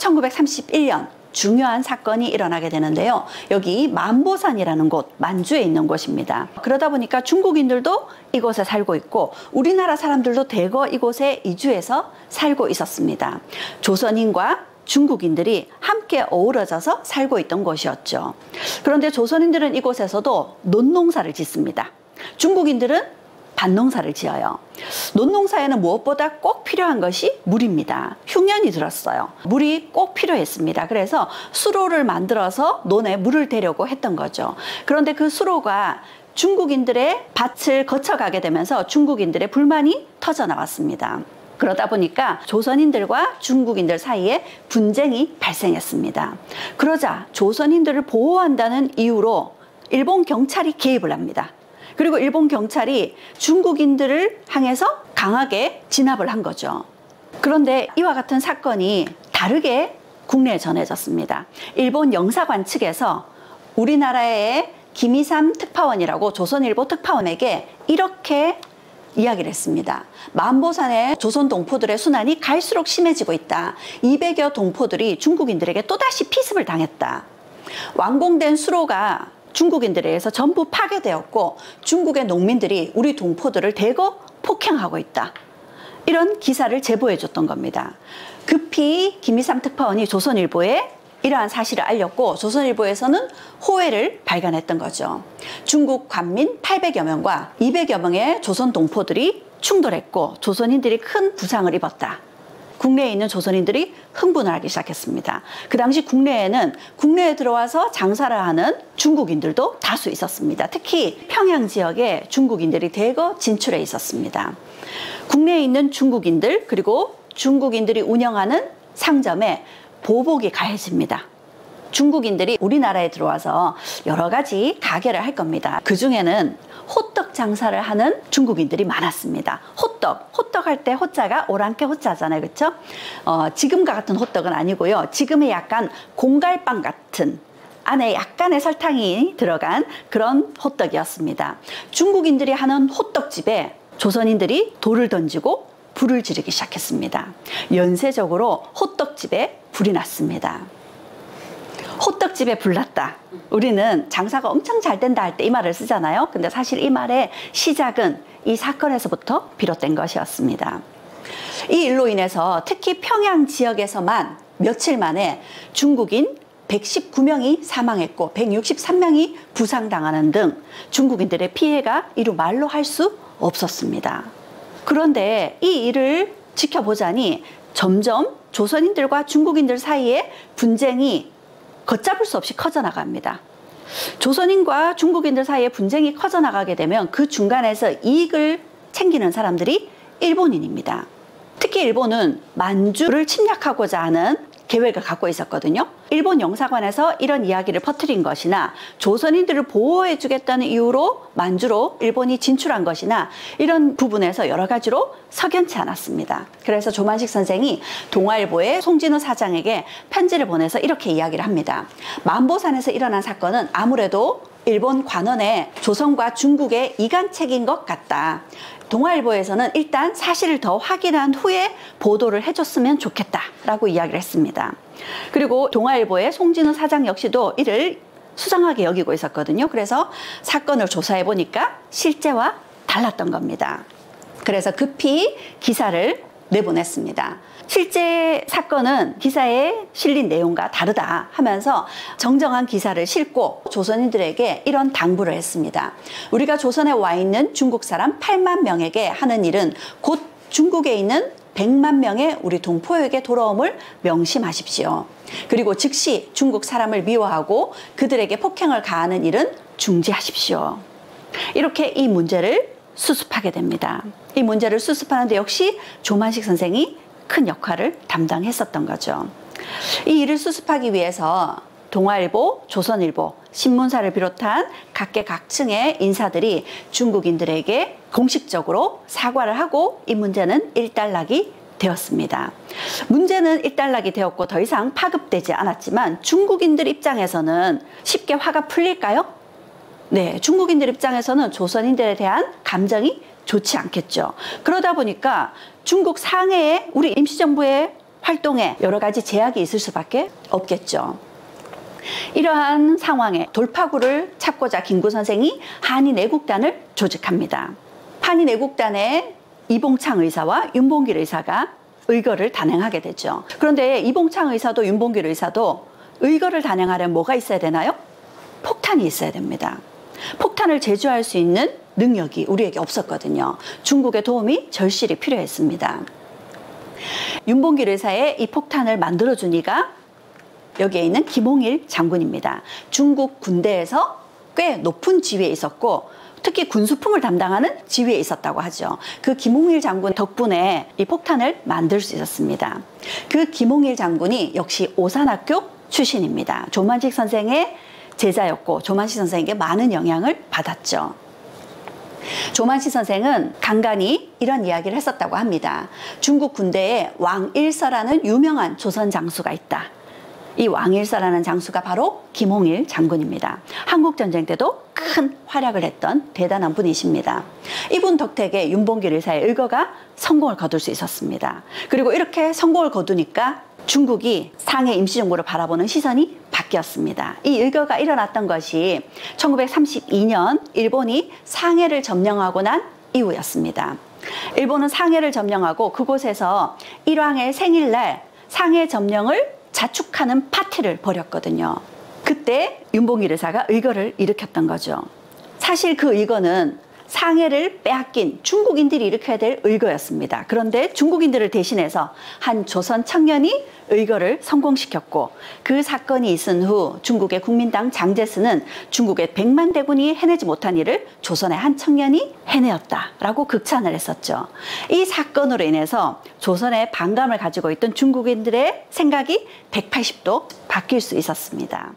1931년 중요한 사건이 일어나게 되는데요. 여기 만보산이라는 곳, 만주에 있는 곳입니다. 그러다 보니까 중국인들도 이곳에 살고 있고 우리나라 사람들도 대거 이곳에 이주해서 살고 있었습니다. 조선인과 중국인들이 함께 어우러져서 살고 있던 곳이었죠. 그런데 조선인들은 이곳에서도 논농사를 짓습니다. 중국인들은 밭농사를 지어요. 논농사에는 무엇보다 꼭 필요한 것이 물입니다. 흉년이 들었어요. 물이 꼭 필요했습니다. 그래서 수로를 만들어서 논에 물을 대려고 했던 거죠. 그런데 그 수로가 중국인들의 밭을 거쳐가게 되면서 중국인들의 불만이 터져나왔습니다. 그러다 보니까 조선인들과 중국인들 사이에 분쟁이 발생했습니다. 그러자 조선인들을 보호한다는 이유로 일본 경찰이 개입을 합니다. 그리고 일본 경찰이 중국인들을 향해서 강하게 진압을 한 거죠. 그런데 이와 같은 사건이 다르게 국내에 전해졌습니다. 일본 영사관 측에서 우리나라의 김이삼 특파원이라고 조선일보 특파원에게 이렇게 이야기를 했습니다. 만보산의 조선 동포들의 수난이 갈수록 심해지고 있다. 200여 동포들이 중국인들에게 또다시 피습을 당했다. 완공된 수로가 중국인들에 의해서 전부 파괴되었고 중국의 농민들이 우리 동포들을 대거 폭행하고 있다. 이런 기사를 제보해줬던 겁니다. 급히 김이삼 특파원이 조선일보에 이러한 사실을 알렸고 조선일보에서는 호외를 발간했던 거죠. 중국 관민 800여 명과 200여 명의 조선 동포들이 충돌했고 조선인들이 큰 부상을 입었다. 국내에 있는 조선인들이 흥분을 하기 시작했습니다. 그 당시 국내에 들어와서 장사를 하는 중국인들도 다수 있었습니다. 특히 평양 지역에 중국인들이 대거 진출해 있었습니다. 국내에 있는 중국인들 그리고 중국인들이 운영하는 상점에 보복이 가해집니다. 중국인들이 우리나라에 들어와서 여러 가지 가게를 할 겁니다. 그 중에는 호떡 장사를 하는 중국인들이 많았습니다. 호떡 할 때 호자가 오랑캐 호자잖아요. 그렇죠? 지금과 같은 호떡은 아니고요. 지금의 약간 공갈빵 같은 안에 약간의 설탕이 들어간 그런 호떡이었습니다. 중국인들이 하는 호떡집에 조선인들이 돌을 던지고 불을 지르기 시작했습니다. 연쇄적으로 호떡집에 불이 났습니다. 호떡집에 불났다. 우리는 장사가 엄청 잘 된다 할 때 이 말을 쓰잖아요. 근데 사실 이 말의 시작은 이 사건에서부터 비롯된 것이었습니다. 이 일로 인해서 특히 평양 지역에서만 며칠 만에 중국인 119명이 사망했고 163명이 부상당하는 등 중국인들의 피해가 이루 말로 할 수 없었습니다. 그런데 이 일을 지켜보자니 점점 조선인들과 중국인들 사이에 분쟁이 걷잡을 수 없이 커져나갑니다. 조선인과 중국인들 사이에 분쟁이 커져나가게 되면 그 중간에서 이익을 챙기는 사람들이 일본인입니다. 특히 일본은 만주를 침략하고자 하는 계획을 갖고 있었거든요. 일본 영사관에서 이런 이야기를 퍼뜨린 것이나 조선인들을 보호해 주겠다는 이유로 만주로 일본이 진출한 것이나 이런 부분에서 여러 가지로 석연치 않았습니다. 그래서 조만식 선생이 동아일보의 송진우 사장에게 편지를 보내서 이렇게 이야기를 합니다. 만보산에서 일어난 사건은 아무래도 일본 관원의 조선과 중국의 이간책인 것 같다. 동아일보에서는 일단 사실을 더 확인한 후에 보도를 해줬으면 좋겠다라고 이야기를 했습니다. 그리고 동아일보의 송진우 사장 역시도 이를 수상하게 여기고 있었거든요. 그래서 사건을 조사해 보니까 실제와 달랐던 겁니다. 그래서 급히 기사를 내보냈습니다. 실제 사건은 기사에 실린 내용과 다르다 하면서 정정한 기사를 싣고 조선인들에게 이런 당부를 했습니다. 우리가 조선에 와 있는 중국 사람 8만 명에게 하는 일은 곧 중국에 있는 100만 명의 우리 동포에게 돌아옴을 명심하십시오. 그리고 즉시 중국 사람을 미워하고 그들에게 폭행을 가하는 일은 중지하십시오. 이렇게 이 문제를 수습하게 됩니다. 이 문제를 수습하는데 역시 조만식 선생이 큰 역할을 담당했었던 거죠. 이 일을 수습하기 위해서 동아일보, 조선일보, 신문사를 비롯한 각계각층의 인사들이 중국인들에게 공식적으로 사과를 하고 이 문제는 일단락이 되었습니다. 문제는 일단락이 되었고 더 이상 파급되지 않았지만 중국인들 입장에서는 쉽게 화가 풀릴까요? 네, 중국인들 입장에서는 조선인들에 대한 감정이 좋지 않겠죠. 그러다 보니까 중국 상해에 우리 임시정부의 활동에 여러 가지 제약이 있을 수밖에 없겠죠. 이러한 상황에 돌파구를 찾고자 김구 선생이 한인애국단을 조직합니다. 한인애국단에 이봉창 의사와 윤봉길 의사가 의거를 단행하게 되죠. 그런데 이봉창 의사도 윤봉길 의사도 의거를 단행하려면 뭐가 있어야 되나요? 폭탄이 있어야 됩니다. 폭탄을 제조할 수 있는 능력이 우리에게 없었거든요. 중국의 도움이 절실히 필요했습니다. 윤봉길 의사의 이 폭탄을 만들어준 이가 여기에 있는 김홍일 장군입니다. 중국 군대에서 꽤 높은 지위에 있었고 특히 군수품을 담당하는 지위에 있었다고 하죠. 그 김홍일 장군 덕분에 이 폭탄을 만들 수 있었습니다. 그 김홍일 장군이 역시 오산학교 출신입니다. 조만식 선생의 제자였고 조만식 선생에게 많은 영향을 받았죠. 조만식 선생은 간간히 이런 이야기를 했었다고 합니다. 중국 군대에 왕일서라는 유명한 조선 장수가 있다. 이 왕일서라는 장수가 바로 김홍일 장군입니다. 한국전쟁 때도 큰 활약을 했던 대단한 분이십니다. 이분 덕택에 윤봉길 의사의 의거가 성공을 거둘 수 있었습니다. 그리고 이렇게 성공을 거두니까 중국이 상해 임시정부를 바라보는 시선이 바뀌었습니다. 이 의거가 일어났던 것이 1932년 일본이 상해를 점령하고 난 이후였습니다. 일본은 상해를 점령하고 그곳에서 일왕의 생일날 상해 점령을 자축하는 파티를 벌였거든요. 그때 윤봉길 의사가 의거를 일으켰던 거죠. 사실 그 의거는 상해를 빼앗긴 중국인들이 일으켜야 될 의거였습니다. 그런데 중국인들을 대신해서 한 조선 청년이 의거를 성공시켰고 그 사건이 있은 후 중국의 국민당 장제스는 중국의 100만 대군이 해내지 못한 일을 조선의 한 청년이 해내었다라고 극찬을 했었죠. 이 사건으로 인해서 조선의 반감을 가지고 있던 중국인들의 생각이 180도 바뀔 수 있었습니다.